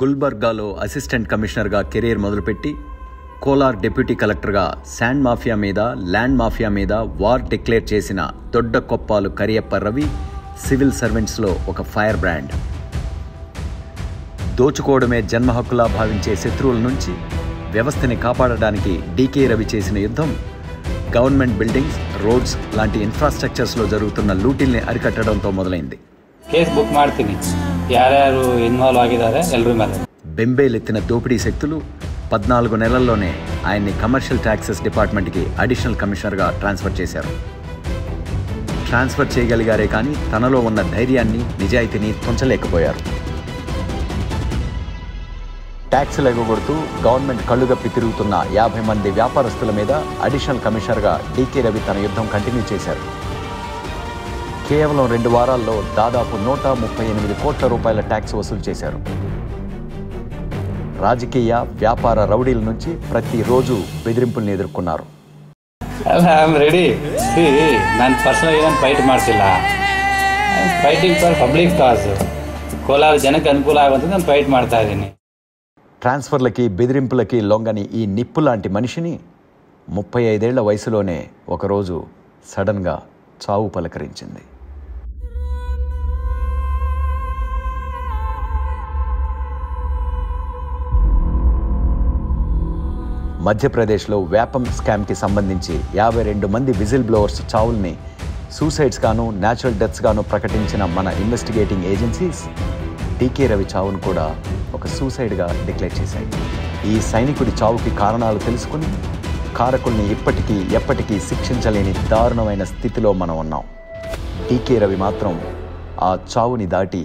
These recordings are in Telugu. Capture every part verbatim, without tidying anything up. గుల్బర్గాలో అసిస్టెంట్ కమిషనర్గా కెరీర్ మొదలుపెట్టి కోలార్ డిప్యూటీ కలెక్టర్గా శాండ్ మాఫియా మీద ల్యాండ్ మాఫియా మీద వార్ డిక్లేర్ చేసిన దొడ్డకొప్పాలు కరియప్పరవి సివిల్ సర్వెంట్స్లో ఒక ఫైర్ బ్రాండ్. దోచుకోవడమే జన్మ హక్కులా భావించే శత్రువుల నుంచి వ్యవస్థని కాపాడడానికి డీకే రవి చేసిన యుద్ధం, గవర్నమెంట్ బిల్డింగ్స్, రోడ్స్ లాంటి ఇన్ఫ్రాస్ట్రక్చర్స్లో జరుగుతున్న లూటిల్ని అరికట్టడంతో మొదలైంది. ఫేస్బుక్ మార్కెటింగ్ యారారు ఇన్వాల్వ్ ಆಗಿದ್ದಾರೆ ಎಲ್ಲರೂ ಮೇಲೆ బెంబేలెత్తిన దోపిడీ శక్తులు పద్నాలుగు నెలల్లోనే ఆయన్ని కమర్షియల్ ట్యాక్సెస్ డిపార్ట్మెంట్కి అడిషనల్ కమిషనర్గా ట్రాన్స్ఫర్ చేశారు. ట్రాన్స్ఫర్ చేయగలిగారే కానీ తనలో ఉన్న ధైర్యాన్ని, నిజాయితీని తుంచలేకపోయారు. ట్యాక్సులు ఎగగొడుతూ గవర్నమెంట్ కళ్ళుగప్పి తిరుగుతున్న యాభై మంది వ్యాపారస్తుల మీద అడిషనల్ కమిషనర్గా డీకే రవి తన యుద్ధం కంటిన్యూ చేశారు. కేవలం రెండు వారాల్లో దాదాపు నూట ముప్పై ఎనిమిది కోట్ల రూపాయల ట్యాక్స్ వసూలు చేశారు. రాజకీయ, వ్యాపార రౌడీల నుంచి ప్రతిరోజు బెదిరింపుల్ని ఎదుర్కొన్నారు. ట్రాన్స్ఫర్లకి, బెదిరింపులకి లొంగని ఈ నిప్పు లాంటి మనిషిని ముప్పై ఐదేళ్ల వయసులోనే ఒకరోజు సడన్గా చావు పలకరించింది. మధ్యప్రదేశ్లో వేపం స్కామ్కి సంబంధించి యాభై రెండు మంది విజిల్ బ్లోవర్స్ చావుల్ని సూసైడ్స్గాను, న్యాచురల్ డెత్స్గాను ప్రకటించిన మన ఇన్వెస్టిగేటింగ్ ఏజెన్సీస్ డీకే రవి చావును కూడా ఒక సూసైడ్గా డిక్లేర్ చేశాయి. ఈ సైనికుడి చావుకి కారణాలు తెలుసుకుని కారకుల్ని ఇప్పటికీ ఎప్పటికీ శిక్షించలేని దారుణమైన స్థితిలో మనం ఉన్నాం. డీకే రవి మాత్రం ఆ చావుని దాటి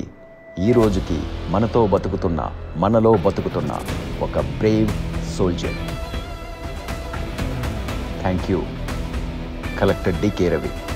ఈ రోజుకి మనతో బతుకుతున్న, మనలో బతుకుతున్న ఒక brave soldier. Thank you collector DK Ravi.